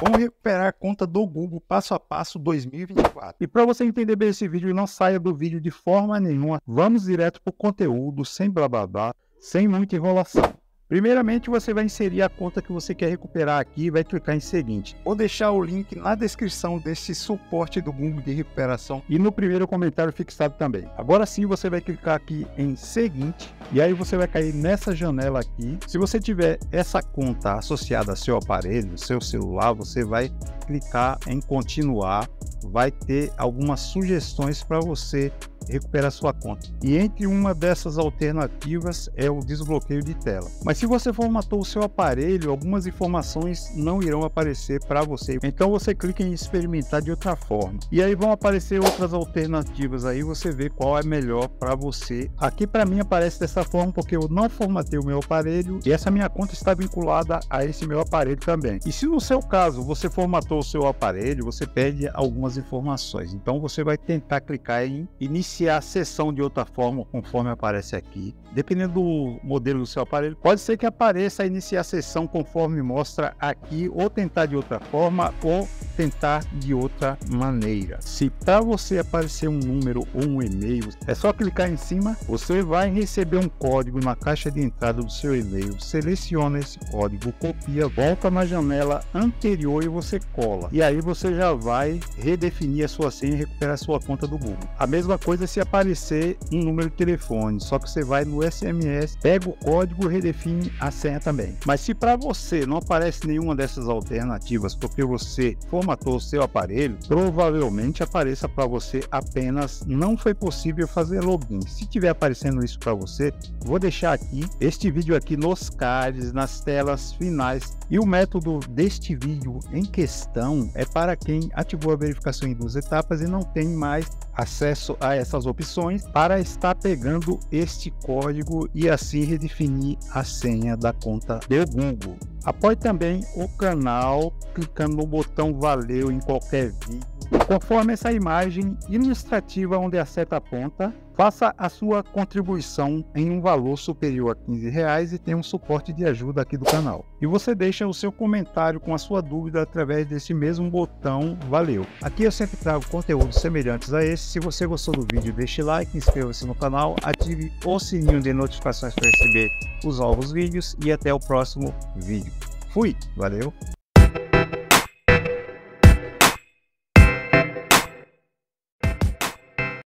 Como recuperar a conta do Google passo a passo 2024. E para você entender bem esse vídeo, não saia do vídeo de forma nenhuma. Vamos direto para o conteúdo, sem blá blá blá, sem muita enrolação. Primeiramente, você vai inserir a conta que você quer recuperar aqui e vai clicar em seguinte. Vou deixar o link na descrição desse suporte do Google de recuperação e no primeiro comentário fixado também. Agora sim, você vai clicar aqui em seguinte. E aí você vai cair nessa janela aqui. Se você tiver essa conta associada ao seu aparelho, seu celular, você vai clicar em continuar. Vai ter algumas sugestões para você recuperar sua conta. E entre uma dessas alternativas é o desbloqueio de tela. Mas se você formatou o seu aparelho, algumas informações não irão aparecer para você. Então você clica em experimentar de outra forma. E aí vão aparecer outras alternativas aí, você vê qual é melhor para você. Aqui para mim aparece dessa forma porque eu não formatei o meu aparelho e essa minha conta está vinculada a esse meu aparelho também. E se no seu caso você formatou o seu aparelho, você perde algumas informações. Então você vai tentar clicar em iniciar a sessão de outra forma, conforme aparece aqui. Dependendo do modelo do seu aparelho, pode ser que apareça iniciar a sessão conforme mostra aqui, ou tentar de outra forma, ou tentar de outra maneira. Se para você aparecer um número ou um e-mail, é só clicar em cima, você vai receber um código na caixa de entrada do seu e-mail, seleciona esse código, copia, volta na janela anterior e você cola. E aí você já vai redefinir a sua senha e recuperar a sua conta do Google. A mesma coisa se aparecer um número de telefone, só que você vai no SMS, pega o código e redefine a senha também. Mas se para você não aparece nenhuma dessas alternativas porque você formatou o seu aparelho, provavelmente apareça para você apenas não foi possível fazer login. Se tiver aparecendo isso para você, vou deixar aqui este vídeo aqui nos cards, nas telas finais. E o método deste vídeo em questão é para quem ativou a verificação em duas etapas e não tem mais acesso a essas opções para estar pegando este código e assim redefinir a senha da conta do Google. Apoie também o canal clicando no botão valeu em qualquer vídeo. Conforme essa imagem ilustrativa onde a seta aponta, faça a sua contribuição em um valor superior a R$15 e tem um suporte de ajuda aqui do canal. E você deixa o seu comentário com a sua dúvida através desse mesmo botão valeu. Aqui eu sempre trago conteúdos semelhantes a esse. Se você gostou do vídeo, deixe like, inscreva-se no canal, ative o sininho de notificações para receber os novos vídeos e até o próximo vídeo. Fui, valeu!